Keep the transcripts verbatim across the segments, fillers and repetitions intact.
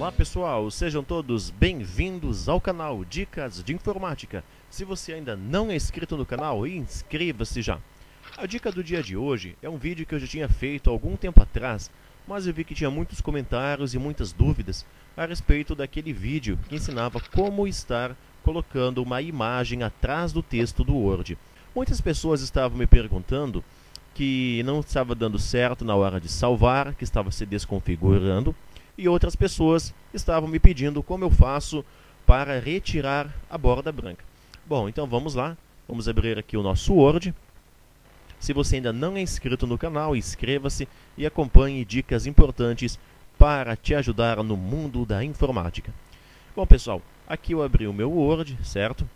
Olá pessoal, sejam todos bem-vindos ao canal Dicas de Informática. Se você ainda não é inscrito no canal, inscreva-se já. A dica do dia de hoje é um vídeo que eu já tinha feito há algum tempo atrás, mas eu vi que tinha muitos comentários e muitas dúvidas a respeito daquele vídeo que ensinava como estar colocando uma imagem atrás do texto do Word. Muitas pessoas estavam me perguntando que não estava dando certo na hora de salvar, que estava se desconfigurando, e outras pessoas estavam me pedindo como eu faço para retirar a borda branca. Bom, então vamos lá, vamos abrir aqui o nosso Word. Se você ainda não é inscrito no canal, inscreva-se e acompanhe dicas importantes para te ajudar no mundo da informática. Bom pessoal, aqui eu abri o meu Word, certo?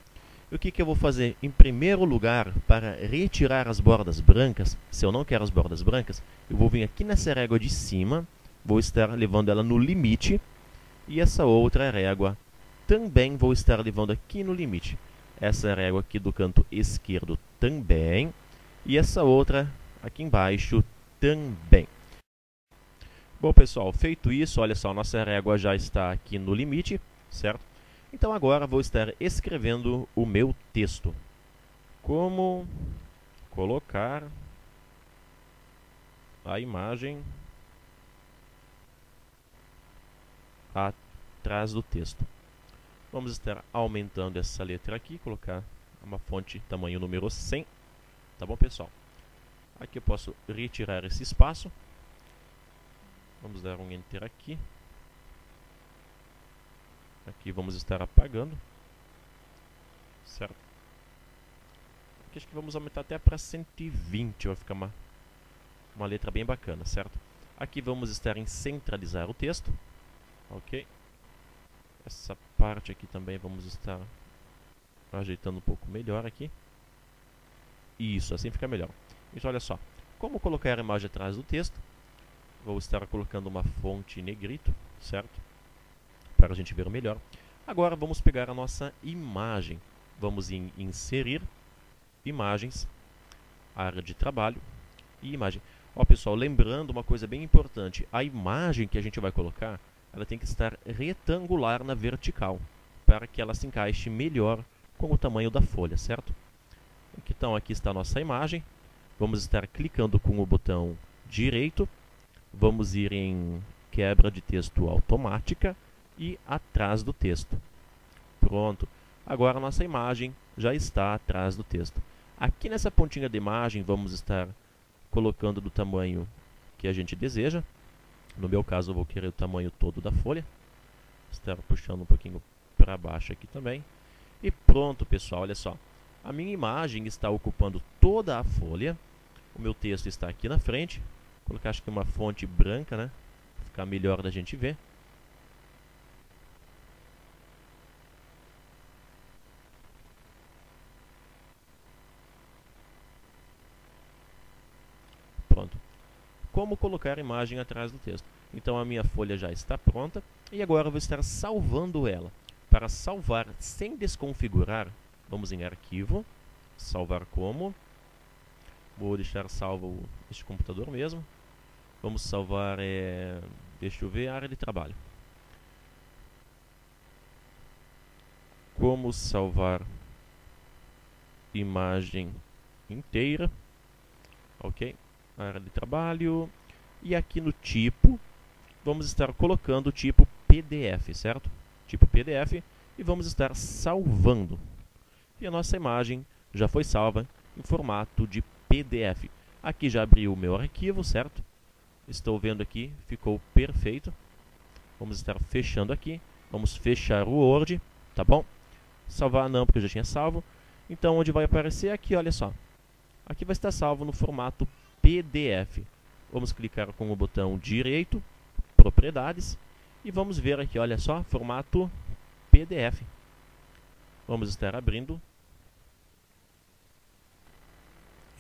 E o que, que eu vou fazer em primeiro lugar para retirar as bordas brancas? Se eu não quero as bordas brancas, eu vou vir aqui nessa régua de cima, vou estar levando ela no limite, e essa outra régua também vou estar levando aqui no limite. Essa régua aqui do canto esquerdo também, e essa outra aqui embaixo também. Bom pessoal, feito isso, olha só, nossa régua já está aqui no limite, certo? Então agora vou estar escrevendo o meu texto. Como colocar a imagem atrás do texto. Vamos estar aumentando essa letra aqui, colocar uma fonte tamanho número cem. Tá bom, pessoal? Aqui eu posso retirar esse espaço. Vamos dar um Enter aqui. Aqui vamos estar apagando. Certo? Aqui acho que vamos aumentar até para cento e vinte. Vai ficar uma, uma letra bem bacana, certo? Aqui vamos estar em centralizar o texto. Ok? Essa parte aqui também vamos estar ajeitando um pouco melhor aqui. Isso, assim fica melhor. Então olha só, como colocar a imagem atrás do texto, vou estar colocando uma fonte negrito, certo? Para a gente ver melhor. Agora vamos pegar a nossa imagem. Vamos em inserir, imagens, área de trabalho e imagem. Ó pessoal, lembrando uma coisa bem importante, a imagem que a gente vai colocar, ela tem que estar retangular na vertical, para que ela se encaixe melhor com o tamanho da folha, certo? Então aqui está a nossa imagem, vamos estar clicando com o botão direito, vamos ir em quebra de texto automática e atrás do texto. Pronto, agora a nossa imagem já está atrás do texto. Aqui nessa pontinha da imagem vamos estar colocando do tamanho que a gente deseja, no meu caso eu vou querer o tamanho todo da folha, estar puxando um pouquinho para baixo aqui também, e pronto pessoal, olha só. A minha imagem está ocupando toda a folha, o meu texto está aqui na frente, vou colocar acho que uma fonte branca, né? Ficar melhor da gente ver. Pronto. Como colocar a imagem atrás do texto? Então a minha folha já está pronta e agora eu vou estar salvando ela. Para salvar sem desconfigurar, vamos em arquivo, salvar como, vou deixar salvo este computador mesmo, vamos salvar, é, deixa eu ver, área de trabalho. Como salvar imagem inteira, ok, área de trabalho, e aqui no tipo, vamos estar colocando o tipo P D F, certo? Tipo P D F, e vamos estar salvando. E a nossa imagem já foi salva em formato de P D F. Aqui já abri o meu arquivo, certo? Estou vendo aqui, ficou perfeito. Vamos estar fechando aqui. Vamos fechar o Word, tá bom? Salvar não, porque eu já tinha salvo. Então, onde vai aparecer? Aqui, olha só. Aqui vai estar salvo no formato P D F. Vamos clicar com o botão direito, propriedades, e vamos ver aqui, olha só, formato P D F. Vamos estar abrindo.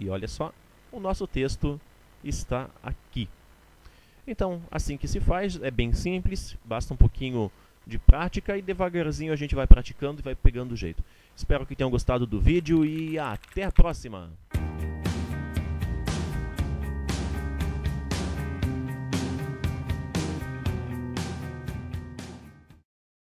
E olha só, o nosso texto está aqui. Então, assim que se faz, é bem simples, basta um pouquinho de prática e devagarzinho a gente vai praticando e vai pegando o jeito. Espero que tenham gostado do vídeo e até a próxima!